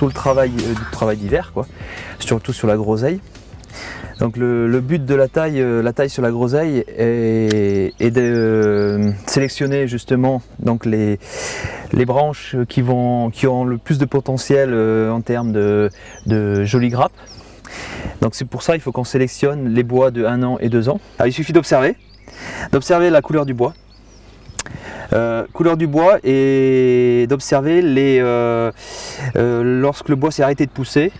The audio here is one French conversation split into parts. tout le travail d'hiver, quoi, surtout sur la groseille. Donc le but de la taille sur la groseille est de sélectionner justement donc les branches qui ont le plus de potentiel en termes de jolies grappes. Donc c'est pour ça il faut qu'on sélectionne les bois de 1 an et 2 ans. Alors, il suffit d'observer la couleur du bois. Et d'observer lorsque le bois s'est arrêté de pousser,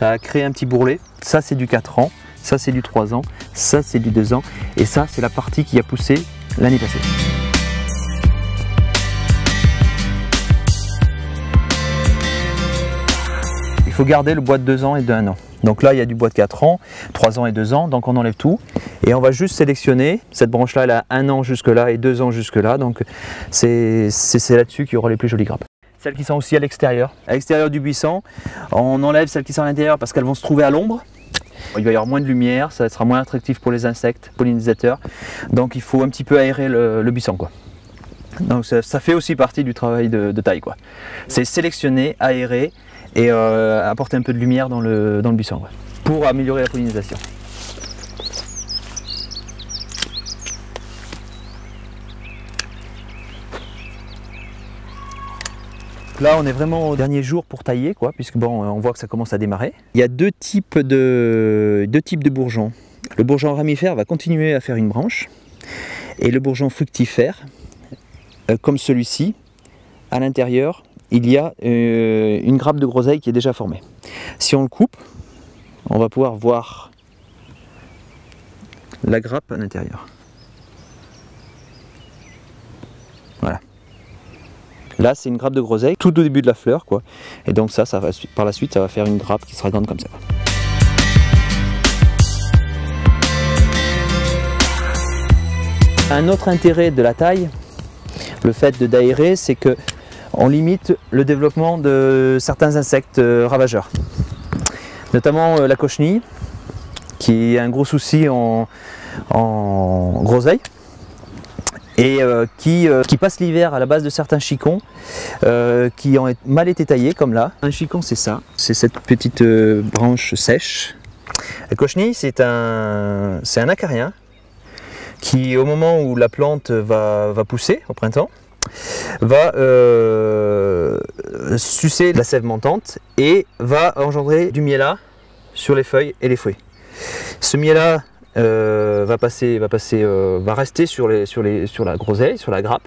ça a créé un petit bourrelet. Ça c'est du 4 ans, ça c'est du 3 ans, ça c'est du 2 ans et ça c'est la partie qui a poussé l'année passée. Il faut garder le bois de 2 ans et de 1 an. Donc là il y a du bois de 4 ans, 3 ans et 2 ans, donc on enlève tout et on va juste sélectionner cette branche là, elle a 1 an jusque là et 2 ans jusque là, donc c'est là-dessus qu'il y aura les plus jolies grappes. Celles qui sont aussi à l'extérieur du buisson, on enlève celles qui sont à l'intérieur parce qu'elles vont se trouver à l'ombre. Il va y avoir moins de lumière, ça sera moins attractif pour les insectes, pollinisateurs, donc il faut un petit peu aérer le buisson, quoi. Donc ça fait aussi partie du travail de taille, quoi. C'est sélectionner, aérer et apporter un peu de lumière dans le buisson, quoi, pour améliorer la pollinisation. Là on est vraiment au dernier jour pour tailler, quoi, puisque bon, on voit que ça commence à démarrer. Il y a deux types de bourgeons. Le bourgeon ramifère va continuer à faire une branche et le bourgeon fructifère, comme celui-ci, à l'intérieur il y a une grappe de groseille qui est déjà formée. Si on le coupe, on va pouvoir voir la grappe à l'intérieur. Voilà. Là, c'est une grappe de groseille, tout au début de la fleur, quoi. Et donc ça va, par la suite, ça va faire une grappe qui sera grande comme ça. Un autre intérêt de la taille, le fait d'aérer, c'est que on limite le développement de certains insectes ravageurs. Notamment la cochenille, qui est un gros souci en groseille. Et qui passe l'hiver à la base de certains chicons qui ont mal été taillés, comme là. Un chicon, c'est ça, c'est cette petite branche sèche. La cochenille, c'est un acarien qui, au moment où la plante va pousser au printemps, va sucer de la sève mentante et va engendrer du miella sur les feuilles et les fruits. Ce miella va rester sur la groseille, sur la grappe,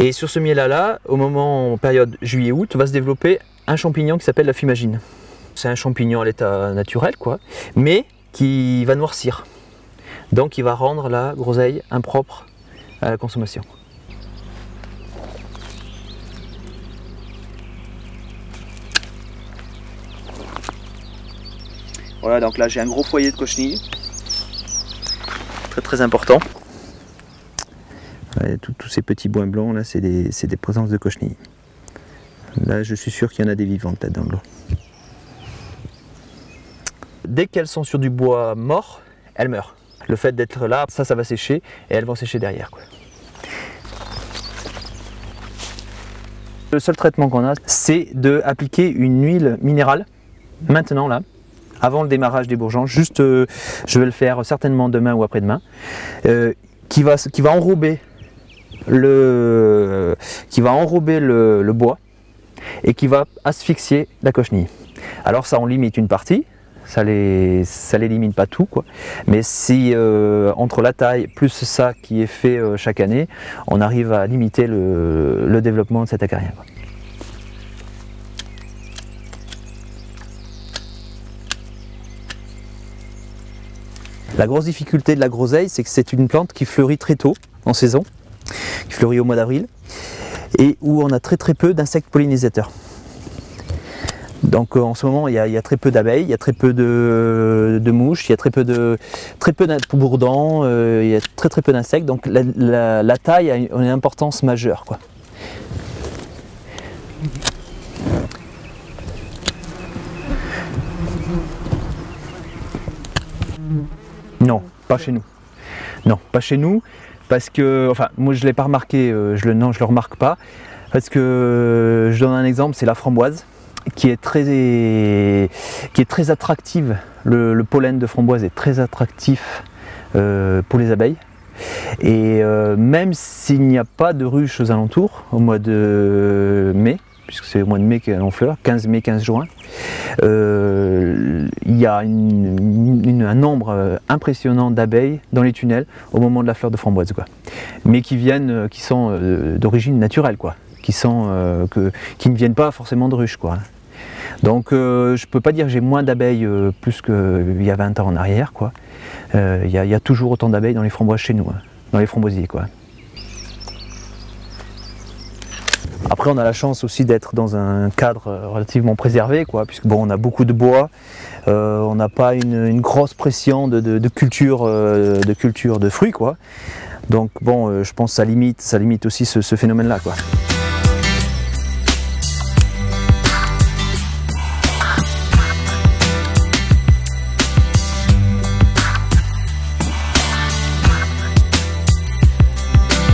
et sur ce miella là, au moment en période juillet-août, va se développer un champignon qui s'appelle la fumagine. C'est un champignon à l'état naturel, quoi, mais qui va noircir, donc il va rendre la groseille impropre à la consommation. Voilà, donc là j'ai un gros foyer de cochenille. Très important. Ouais, tous ces petits points blancs là, c'est des présences de cochenilles. Là je suis sûr qu'il y en a des vivantes là dans le lot. Dès qu'elles sont sur du bois mort, elles meurent. Le fait d'être là, ça va sécher et elles vont sécher derrière, quoi. Le seul traitement qu'on a, c'est d'appliquer une huile minérale maintenant là, avant le démarrage des bourgeons, juste je vais le faire certainement demain ou après-demain, qui va enrober le bois et qui va asphyxier la cochenille. Alors ça, on limite une partie, ça l'élimine pas tout, quoi. Mais si entre la taille plus ça qui est fait chaque année, on arrive à limiter le développement de cet acarien. La grosse difficulté de la groseille, c'est que c'est une plante qui fleurit très tôt en saison, qui fleurit au mois d'avril, et où on a très peu d'insectes pollinisateurs. Donc en ce moment, il y a très peu d'abeilles, il y a très peu de mouches, il y a très peu de bourdons, il y a très peu d'insectes, donc la taille a une importance majeure, quoi. Non, pas chez nous. Non, pas chez nous, parce que, enfin, moi je ne l'ai pas remarqué, non, je ne le remarque pas, parce que, je donne un exemple, c'est la framboise. qui est très attractive. Le pollen de framboise est très attractif pour les abeilles. Et même s'il n'y a pas de ruches aux alentours au mois de mai, puisque c'est au mois de mai qu'elle enfleur, 15 mai, 15 juin, il y a un nombre impressionnant d'abeilles dans les tunnels au moment de la fleur de framboise, quoi. Mais qui sont d'origine naturelle, quoi. Qui ne viennent pas forcément de ruches, quoi. Donc je peux pas dire que j'ai moins d'abeilles plus qu'il y a 20 ans en arrière, quoi. Il y a toujours autant d'abeilles dans les framboises chez nous, hein, dans les framboisiers, quoi. Après, on a la chance aussi d'être dans un cadre relativement préservé, quoi, puisque bon, on a beaucoup de bois, on n'a pas une grosse pression de culture de fruits, quoi. Donc bon, je pense que ça limite aussi ce phénomène-là, quoi.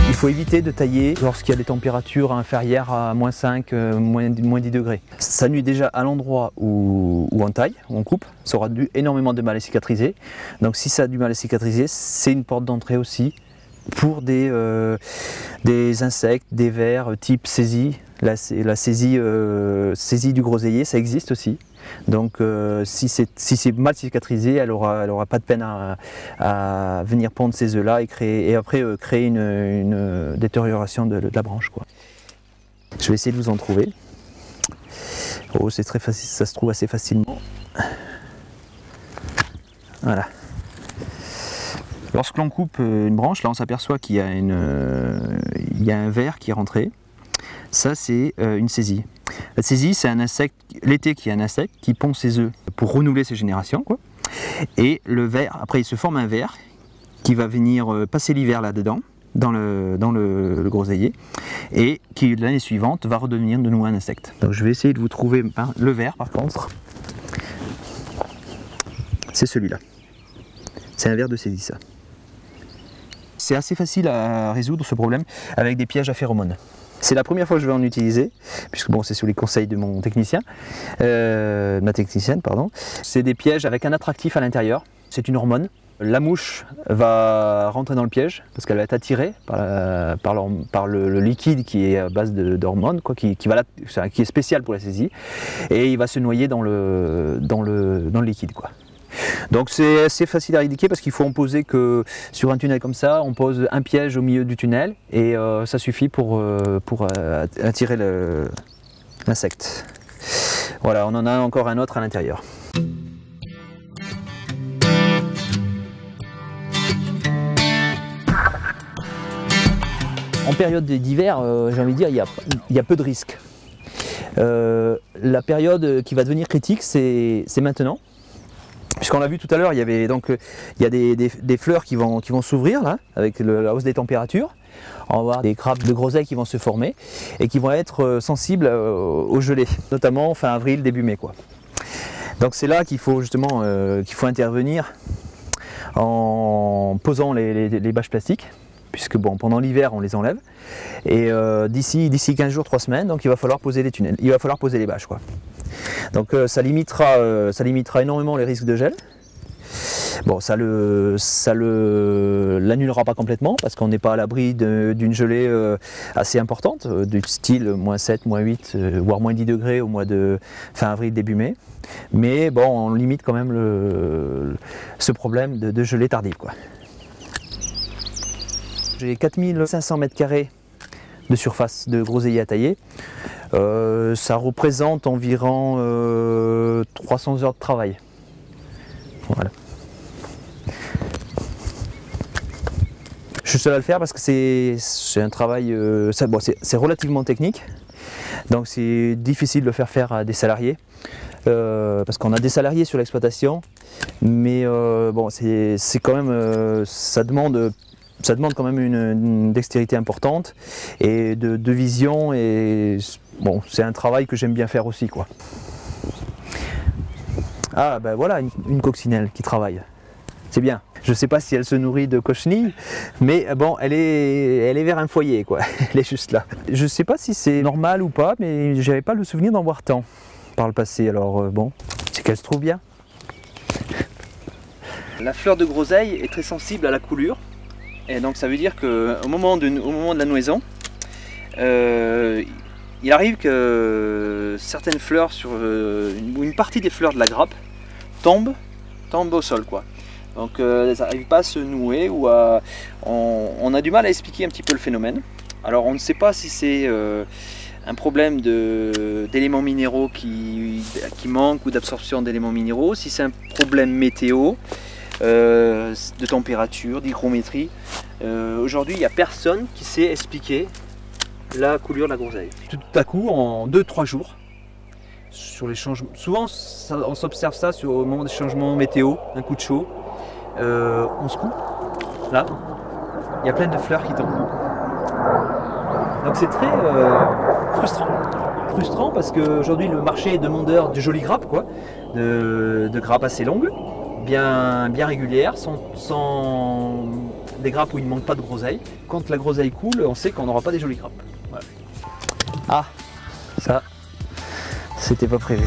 Il faut éviter de tailler lorsqu'il y a des températures inférieures à moins 5, moins 10 degrés. Ça nuit déjà à l'endroit où on taille, où on coupe. Ça aura énormément de mal à cicatriser. Donc si ça a du mal à cicatriser, c'est une porte d'entrée aussi pour des insectes, des vers type sésie. La sésie du groseiller, ça existe aussi. Donc si c'est mal cicatrisé, elle aura pas de peine à venir pondre ces œufs là et après créer une détérioration de la branche, quoi. Je vais essayer de vous en trouver. Oh, c'est très facile, ça se trouve assez facilement. Voilà. Lorsque l'on coupe une branche, là on s'aperçoit qu'il y a un ver qui est rentré. Ça, c'est une sésie. La sésie, c'est un insecte, l'été, qui est un insecte qui pond ses œufs pour renouveler ses générations, quoi. Et le ver, après, il se forme un ver qui va venir passer l'hiver là-dedans, dans le groseiller, et qui, l'année suivante, va redevenir de nouveau un insecte. Donc, je vais essayer de vous trouver le ver, par contre. C'est celui-là. C'est un ver de sésie, ça. C'est assez facile à résoudre ce problème avec des pièges à phéromones. C'est la première fois que je vais en utiliser, puisque bon, c'est sous les conseils de mon technicien, ma technicienne, pardon. C'est des pièges avec un attractif à l'intérieur, c'est une hormone. La mouche va rentrer dans le piège parce qu'elle va être attirée par le liquide qui est à base d'hormones, quoi, qui est spécial pour la sésie, et il va se noyer dans le liquide, quoi. Donc c'est assez facile à indiquer parce qu'il faut en poser que sur un tunnel comme ça, on pose un piège au milieu du tunnel et ça suffit pour attirer l'insecte. Voilà, on en a encore un autre à l'intérieur. En période d'hiver, j'ai envie de dire, il y a peu de risques. La période qui va devenir critique, c'est maintenant. Puisqu'on l'a vu tout à l'heure, il y a des fleurs qui vont s'ouvrir là, avec la hausse des températures. On va avoir des grappes de groseilles qui vont se former et qui vont être sensibles aux gelées, notamment fin avril, début mai, quoi. Donc c'est là qu'il faut justement intervenir en posant les bâches plastiques, puisque bon, pendant l'hiver on les enlève. Et d'ici 15 jours, 3 semaines, donc il va falloir poser les tunnels, il va falloir poser les bâches, quoi. Donc ça limitera énormément les risques de gel. Bon, ça l'annulera pas complètement parce qu'on n'est pas à l'abri d'une gelée assez importante, du style moins 7, moins 8, voire moins 10 degrés au mois de fin avril, début mai. Mais bon, on limite quand même ce problème de gelée tardive, quoi. J'ai 4500 m² de surface de groseillier à tailler. Ça représente environ 300 heures de travail. Voilà. Je suis seul à le faire parce que c'est un travail, bon, c'est relativement technique, donc c'est difficile de le faire faire à des salariés, parce qu'on a des salariés sur l'exploitation, mais bon, c'est quand même, ça demande quand même une dextérité importante et de vision, et bon, c'est un travail que j'aime bien faire aussi, quoi. Ah ben voilà une coccinelle qui travaille, c'est bien. Je sais pas si elle se nourrit de cochenille, mais bon, elle est vers un foyer, quoi. Elle est juste là. Je sais pas si c'est normal ou pas, mais j'avais pas le souvenir d'en voir tant. par le passé, alors bon, c'est qu'elle se trouve bien. La fleur de groseille est très sensible à la coulure, et donc ça veut dire qu'au moment de la noison, il arrive que certaines fleurs, sur une partie des fleurs de la grappe, tombent au sol, quoi. Donc elles n'arrivent pas à se nouer, ou à... on a du mal à expliquer un petit peu le phénomène. Alors on ne sait pas si c'est un problème d'éléments minéraux qui manquent, ou d'absorption d'éléments minéraux, si c'est un problème météo, de température, d'hygrométrie. Aujourd'hui, il n'y a personne qui sait expliquer la coulure de la groseille. Tout à coup, en 2-3 jours, sur les changements, souvent on s'observe ça au moment des changements météo, un coup de chaud, on se coupe, là, il y a plein de fleurs qui tombent. Donc c'est très frustrant. Frustrant parce qu'aujourd'hui le marché est demandeur de jolies grappes, quoi, de grappes assez longues, bien régulières, sans des grappes où il ne manque pas de groseille. Quand la groseille coule, on sait qu'on n'aura pas des jolies grappes. Voilà. Ah, ça, c'était pas prévu.